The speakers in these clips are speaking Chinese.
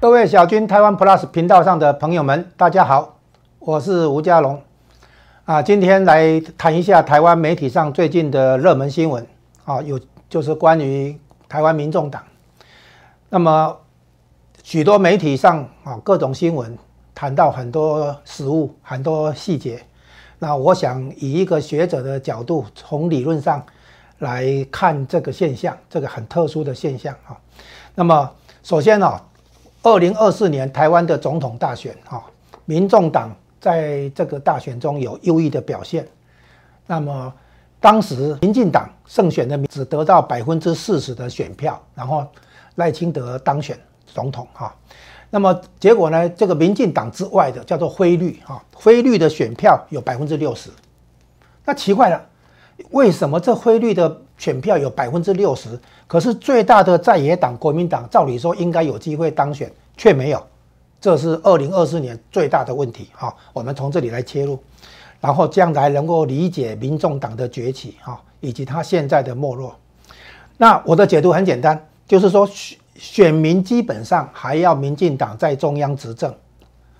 各位小军台湾 Plus 频道上的朋友们，大家好，我是吴家龙。今天来谈一下台湾媒体上最近的热门新闻啊，就是关于台湾民众党。那么许多媒体上啊各种新闻谈到很多实务，很多细节。那我想以一个学者的角度，从理论上来看这个现象，这个很特殊的现象啊。那么首先啊。 2024年台湾的总统大选，民众党在这个大选中有优异的表现。那么当时民进党胜选的只得到40%的选票，然后赖清德当选总统哈。那么结果呢？这个民进党之外的叫做非绿哈，非绿的选票有60%。那奇怪了，为什么这非绿的？ 选票有60%，可是最大的在野党国民党，照理说应该有机会当选，却没有，这是2024年最大的问题哈。我们从这里来切入，然后将来能够理解民众党的崛起哈，以及它现在的没落。那我的解读很简单，就是说选民基本上还要民进党在中央执政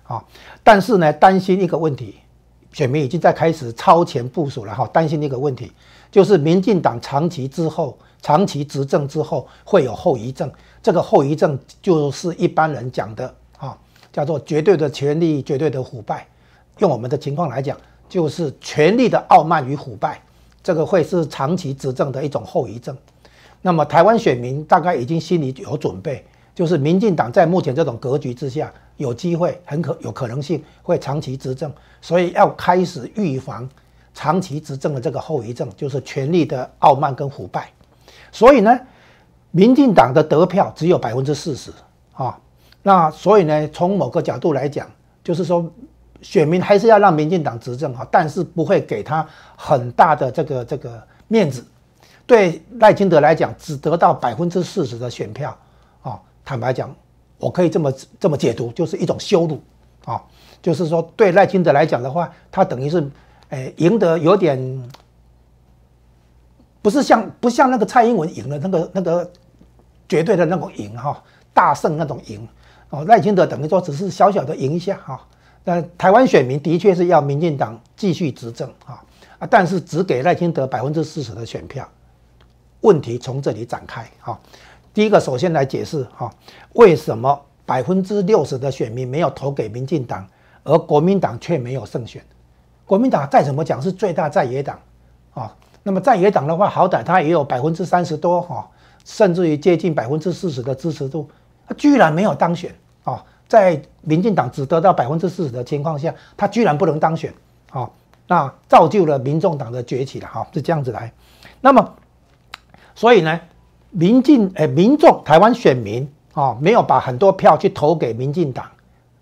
啊，但是呢，担心一个问题。 选民已经在开始超前部署了哈，担心一个问题，就是民进党长期执政之后会有后遗症，这个后遗症就是一般人讲的啊，叫做绝对的权力、绝对的腐败。用我们的情况来讲，就是权力的傲慢与腐败，这个会是长期执政的一种后遗症。那么台湾选民大概已经心里有准备，就是民进党在目前这种格局之下。 有机会，有可能性会长期执政，所以要开始预防长期执政的这个后遗症，就是权力的傲慢跟腐败。所以呢，民进党的得票只有40%啊，那所以呢，从某个角度来讲，就是说选民还是要让民进党执政啊，但是不会给他很大的这个面子。对赖清德来讲，只得到40%的选票啊，坦白讲。 我可以这么解读，就是一种羞辱，啊，就是说对赖清德来讲的话，他等于是，赢得有点，不像那个蔡英文赢了那个绝对的那种赢哈，大胜那种赢，哦，赖清德等于说只是小小的赢一下哈，那台湾选民的确是要民进党继续执政啊，但是只给赖清德40%的选票，问题从这里展开哈。 第一个，首先来解释哈，为什么60%的选民没有投给民进党，而国民党却没有胜选？国民党再怎么讲是最大在野党，啊，那么在野党的话，好歹它也有30%多哈，甚至于接近40%的支持度，它居然没有当选啊！在民进党只得到40%的情况下，它居然不能当选啊，那造就了民众党的崛起了哈，是这样子来。那么，所以呢？ 民众台湾选民啊、哦，没有把很多票去投给民进党，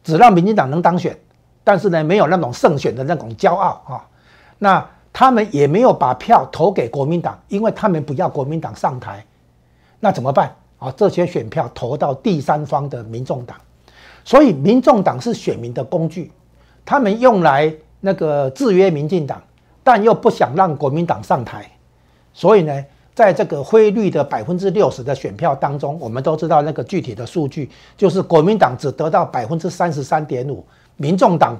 只让民进党能当选，但是呢，没有那种胜选的那种骄傲啊、哦。那他们也没有把票投给国民党，因为他们不要国民党上台。那怎么办啊、哦？这些选票投到第三方的民众党，所以民众党是选民的工具，他们用来那个制约民进党，但又不想让国民党上台，所以呢。 在这个非绿的60%的选票当中，我们都知道那个具体的数据，就是国民党只得到33.5%，民众党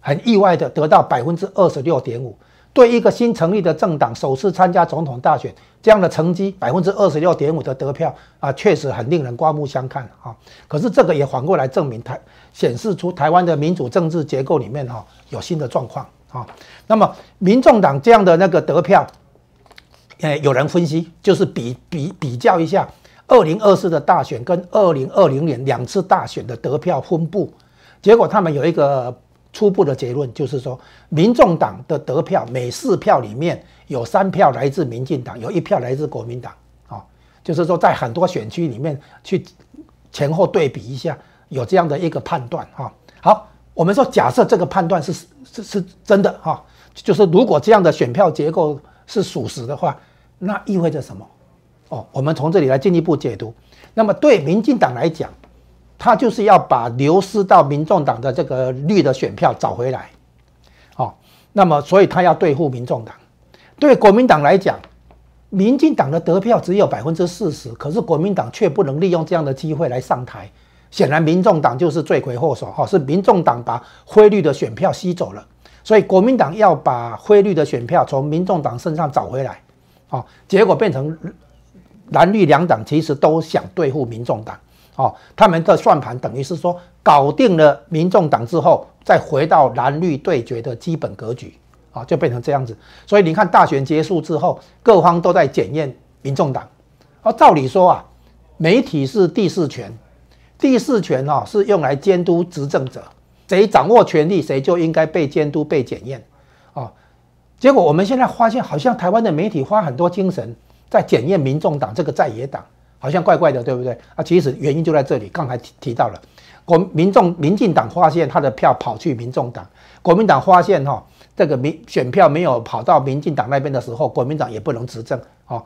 很意外的得到26.5%。对一个新成立的政党首次参加总统大选这样的成绩，26.5%的得票啊，确实很令人刮目相看啊。可是这个也反过来证明显示出台湾的民主政治结构里面哈有新的状况啊。那么民众党这样的那个得票。 有人分析，就是比较一下2024的大选跟2020年两次大选的得票分布，结果他们有一个初步的结论，就是说，民众党的得票每4票里面有3票来自民进党，有1票来自国民党啊，就是说在很多选区里面去前后对比一下，有这样的一个判断啊。好，我们说假设这个判断是真的哈，就是如果这样的选票结构是属实的话。 那意味着什么？哦，我们从这里来进一步解读。那么对民进党来讲，他就是要把流失到民众党的这个绿的选票找回来，哦，那么所以他要对付民众党。对国民党来讲，民进党的得票只有40%，可是国民党却不能利用这样的机会来上台，显然民众党就是罪魁祸首哈，是民众党把灰绿的选票吸走了，所以国民党要把灰绿的选票从民众党身上找回来，哦，结果变成蓝绿两党其实都想对付民众党，哦，他们的算盘等于是说搞定了民众党之后，再回到蓝绿对决的基本格局，啊，就变成这样子。所以你看大选结束之后，各方都在检验民众党，而照理说啊，媒体是第四权。第四权啊，是用来监督执政者，谁掌握权力，谁就应该被监督、被检验，啊。结果我们现在发现，好像台湾的媒体花很多精神在检验民众党这个在野党，好像怪怪的，对不对？啊，其实原因就在这里，刚才提到了，民进党发现他的票跑去民众党，国民党发现哈，这个选票没有跑到民进党那边的时候，国民党也不能执政，啊。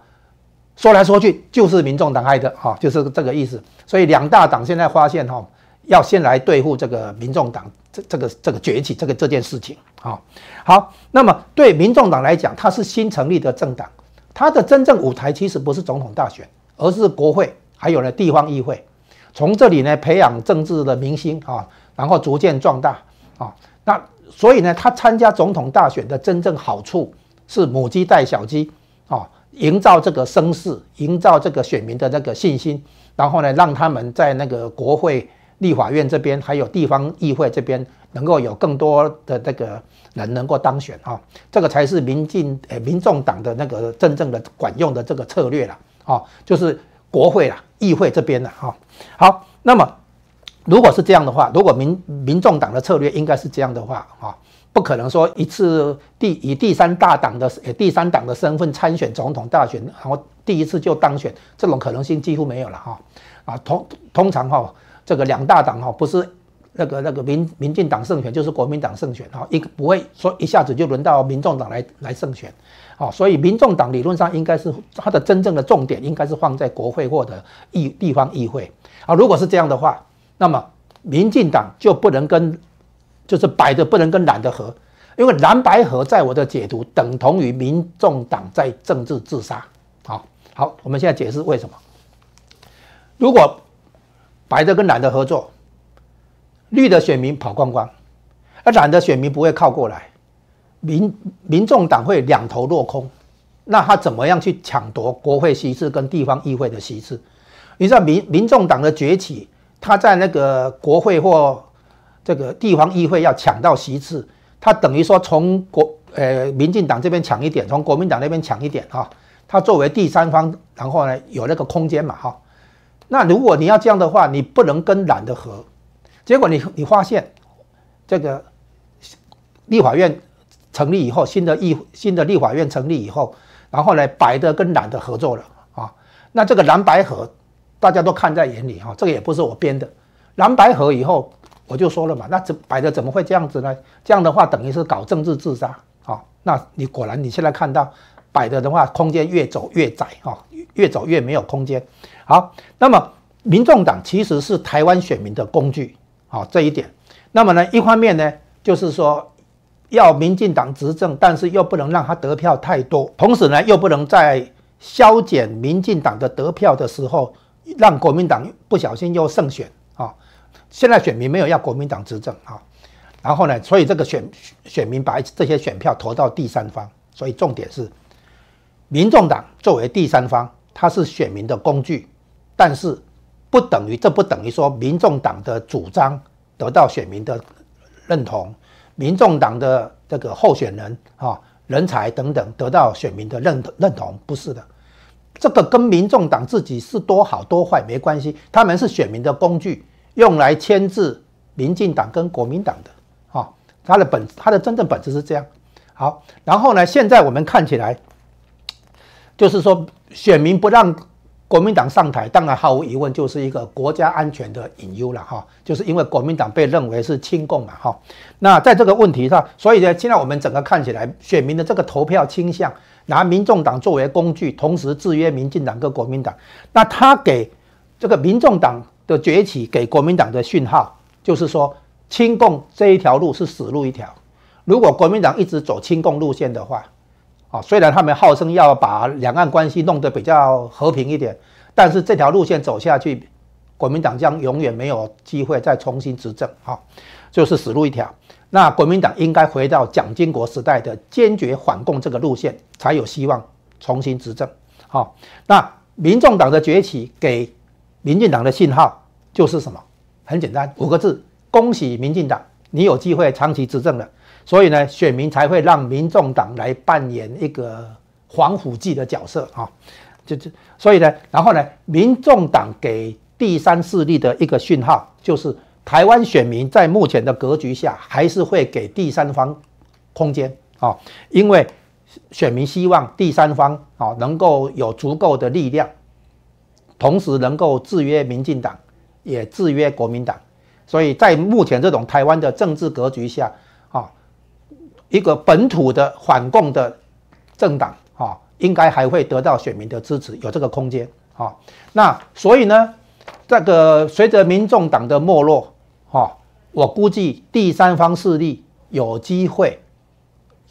说来说去就是民众党害的哈，就是这个意思。所以两大党现在发现哈，要先来对付这个民众党这个崛起这件事情啊。好，那么对民众党来讲，它是新成立的政党，它的真正舞台其实不是总统大选，而是国会，还有呢地方议会，从这里呢培养政治的明星啊，然后逐渐壮大啊。那所以呢，他参加总统大选的真正好处是母鸡带小鸡啊。营造这个声势，营造这个选民的那个信心，然后呢，让他们在那个国会、立法院这边，还有地方议会这边，能够有更多的这个人能够当选啊，这个才是民众党的那个真正的管用的这个策略了啊，就是国会啦、议会这边了啊。好，那么如果是这样的话，如果民众党的策略应该是这样的话啊。不可能说一次以第三党的身份参选总统大选，然后第一次就当选，这种可能性几乎没有了哈。啊，通常哈、哦，这个两大党哈、哦、不是那个民进党胜选，就是国民党胜选哈、哦，一个不会说一下子就轮到民众党来胜选，啊、哦，所以民众党理论上应该是它的真正的重点应该是放在国会或者地方议会啊。如果是这样的话，那么民进党就不能跟。就是白的不能跟蓝的合，因为蓝白合在我的解读等同于民众党在政治自杀。好，我们现在解释为什么。如果白的跟蓝的合作，绿的选民跑光光，而蓝的选民不会靠过来，民众党会两头落空。那他怎么样去抢夺国会席次跟地方议会的席次？你知道民众党的崛起，他在那个国会或这个地方议会要抢到席次，他等于说从民进党这边抢一点，从国民党那边抢一点哈、哦。他作为第三方，然后呢有那个空间嘛哈、哦。那如果你要这样的话，你不能跟蓝的合。结果你发现，这个立法院成立以后，新的立法院成立以后，然后呢白的跟蓝的合作了啊、哦。那这个蓝白合大家都看在眼里哈、哦，这个也不是我编的，蓝白合以后。我就说了嘛，那白的怎么会这样子呢？这样的话等于是搞政治自杀啊、哦！那你果然你现在看到白的话，空间越走越窄啊、哦，越走越没有空间。好，那么民众党其实是台湾选民的工具啊、哦，这一点。那么呢，一方面呢，就是说要民进党执政，但是又不能让他得票太多，同时呢，又不能在削减民进党的得票的时候，让国民党不小心又胜选啊。哦现在选民没有要国民党执政啊，然后呢，所以这个选民把这些选票投到第三方，所以重点是，民众党作为第三方，它是选民的工具，但是不等于说民众党的主张得到选民的认同，民众党的这个候选人啊、人才等等得到选民的认同，不是的。这个跟民众党自己是多好多坏没关系，他们是选民的工具。用来牵制民进党跟国民党的，啊，它的真正本质是这样。好，然后呢，现在我们看起来，就是说选民不让国民党上台，当然毫无疑问就是一个国家安全的隐忧了哈，就是因为国民党被认为是亲共嘛哈。那在这个问题上，所以呢，现在我们整个看起来，选民的这个投票倾向拿民众党作为工具，同时制约民进党跟国民党，那他给这个民众党。的崛起给国民党的讯号，就是说亲共这一条路是死路一条。如果国民党一直走亲共路线的话，啊，虽然他们号称要把两岸关系弄得比较和平一点，但是这条路线走下去，国民党将永远没有机会再重新执政，哈，就是死路一条。那国民党应该回到蒋经国时代的坚决反共这个路线，才有希望重新执政。好，那民众党的崛起给民进党的信号就是什么？很简单，5个字：恭喜民进党，你有机会长期执政了。所以呢，选民才会让民众党来扮演一个防腐剂的角色啊，所以呢，然后呢，民众党给第三势力的一个讯号，就是台湾选民在目前的格局下，还是会给第三方空间啊，因为选民希望第三方啊能够有足够的力量，同时能够制约民进党，也制约国民党，所以在目前这种台湾的政治格局下。一个本土的反共的政党啊，应该还会得到选民的支持，有这个空间啊。那所以呢，这个随着民众党的没落啊，我估计第三方势力有机会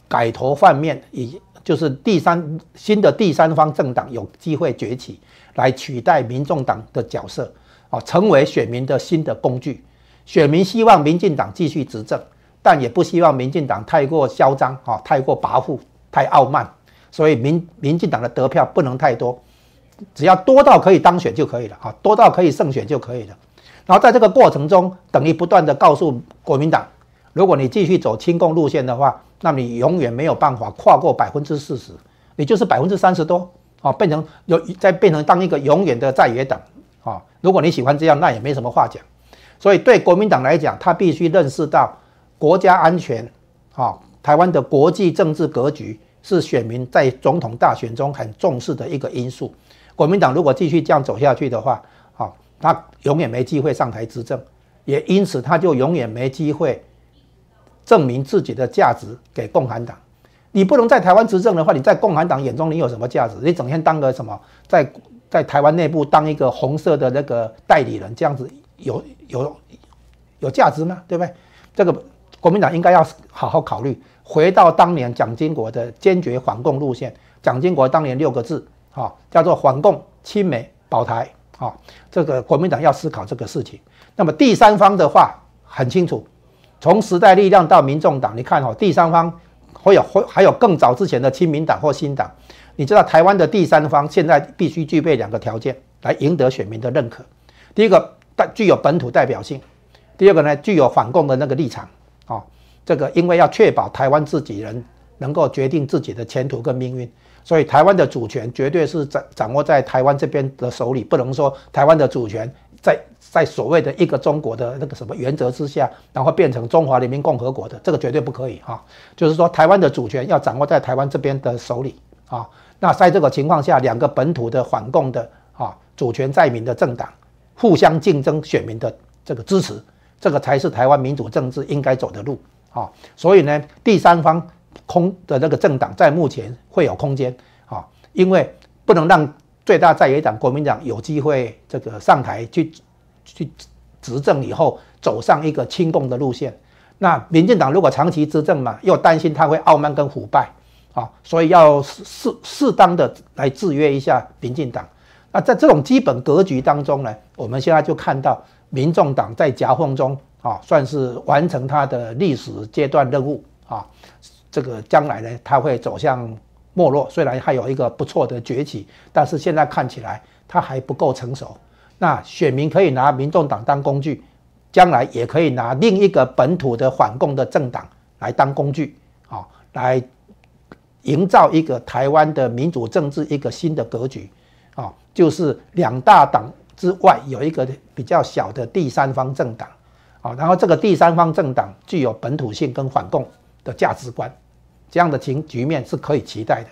改头换面，就是新的第三方政党有机会崛起，来取代民众党的角色啊，成为选民的新的工具。选民希望民进党继续执政。但也不希望民进党太过嚣张啊，太过跋扈，太傲慢，所以民进党的得票不能太多，只要多到可以当选就可以了啊，多到可以胜选就可以了。然后在这个过程中，等于不断的告诉国民党，如果你继续走亲共路线的话，那你永远没有办法跨过40%，你就是30%多啊，变成当一个永远的在野党啊。如果你喜欢这样，那也没什么话讲。所以对国民党来讲，他必须认识到。国家安全，啊，台湾的国际政治格局是选民在总统大选中很重视的一个因素。国民党如果继续这样走下去的话，啊，他永远没机会上台执政，也因此他就永远没机会证明自己的价值给共产党。你不能在台湾执政的话，你在共产党眼中你有什么价值？你整天当个什么，在台湾内部当一个红色的那个代理人，这样子有价值吗？对不对？这个。国民党应该要好好考虑，回到当年蒋经国的坚决反共路线。蒋经国当年6个字，啊，叫做反共、亲美、保台，啊，这个国民党要思考这个事情。那么第三方的话很清楚，从时代力量到民众党，你看哦，第三方还有更早之前的亲民党或新党。你知道台湾的第三方现在必须具备2个条件来赢得选民的认可：第一个，具有本土代表性；第二个呢，具有反共的那个立场。啊，这个因为要确保台湾自己人能够决定自己的前途跟命运，所以台湾的主权绝对是掌握在台湾这边的手里，不能说台湾的主权在所谓的一个中国的那个什么原则之下，然后变成中华人民共和国的，这个绝对不可以哈。就是说台湾的主权要掌握在台湾这边的手里啊。那在这个情况下，2个本土的反共的啊主权在民的政党互相竞争选民的这个支持。这个才是台湾民主政治应该走的路啊，所以呢，第三方的那个政党在目前会有空间啊，因为不能让最大在野党国民党有机会这个上台去执政以后走上一个亲共的路线。那民进党如果长期执政嘛，又担心他会傲慢跟腐败啊，所以要适当的来制约一下民进党。那在这种基本格局当中呢，我们现在就看到。民众党在夹缝中啊，算是完成他的历史阶段任务啊。这个将来呢，他会走向没落。虽然还有一个不错的崛起，但是现在看起来他还不够成熟。那选民可以拿民众党当工具，将来也可以拿另一个本土的反共的政党来当工具啊，来营造一个台湾的民主政治一个新的格局啊，就是2大党。之外有一个比较小的第三方政党，啊，然后这个第三方政党具有本土性跟反共的价值观，这样的局面是可以期待的。